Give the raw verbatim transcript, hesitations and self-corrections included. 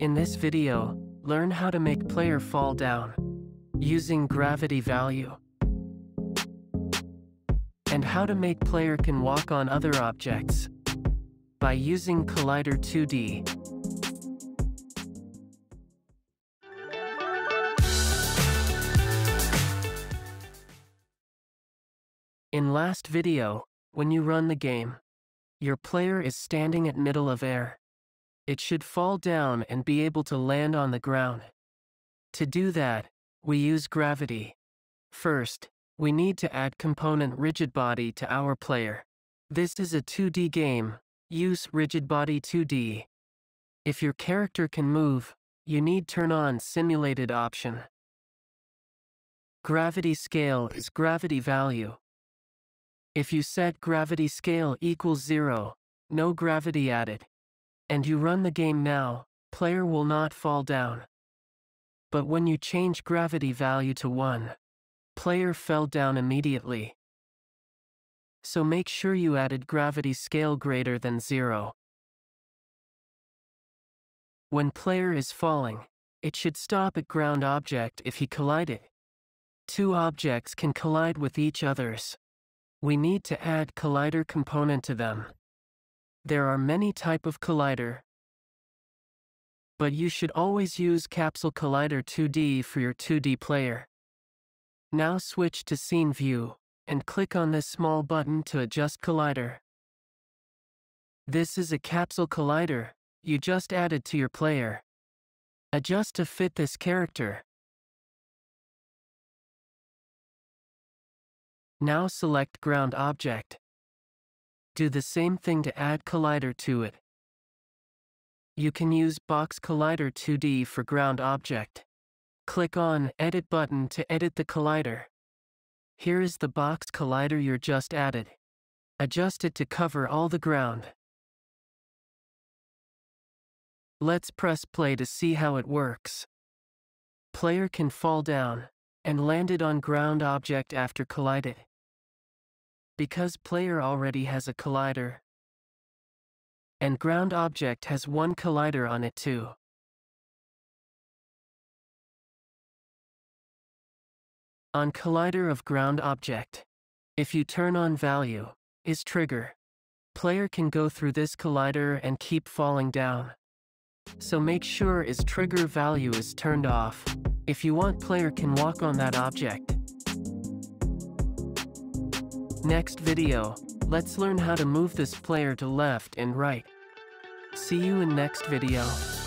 In this video, learn how to make player fall down using gravity value, and how to make player can walk on other objects by using Collider two D. In last video, when you run the game, your player is standing at middle of air. It should fall down and be able to land on the ground. To do that, we use gravity. First, we need to add component Rigidbody to our player. This is a two D game. Use Rigidbody two D. If your character can move, you need turn on simulated option. Gravity scale is gravity value. If you set gravity scale equals zero, no gravity added, and you run the game now, player will not fall down. But when you change gravity value to one, player fell down immediately. So make sure you added gravity scale greater than zero. When player is falling, it should stop at ground object if he collided. Two objects can collide with each others. We need to add collider component to them. There are many type of collider, but you should always use Capsule Collider two D for your two D player. Now switch to scene view and click on this small button to adjust collider. This is a capsule collider you just added to your player. Adjust to fit this character. Now select ground object. Do the same thing to add collider to it. You can use Box Collider two D for ground object. Click on Edit button to edit the collider. Here is the box collider you just added. Adjust it to cover all the ground. Let's press play to see how it works. Player can fall down and landed on ground object after collided. Because player already has a collider, and ground object has one collider on it too. On collider of ground object, if you turn on value, is trigger, player can go through this collider and keep falling down. So make sure is trigger value is turned off, if you want player can walk on that object. Next video, let's learn how to move this player to left and right. See you in next video.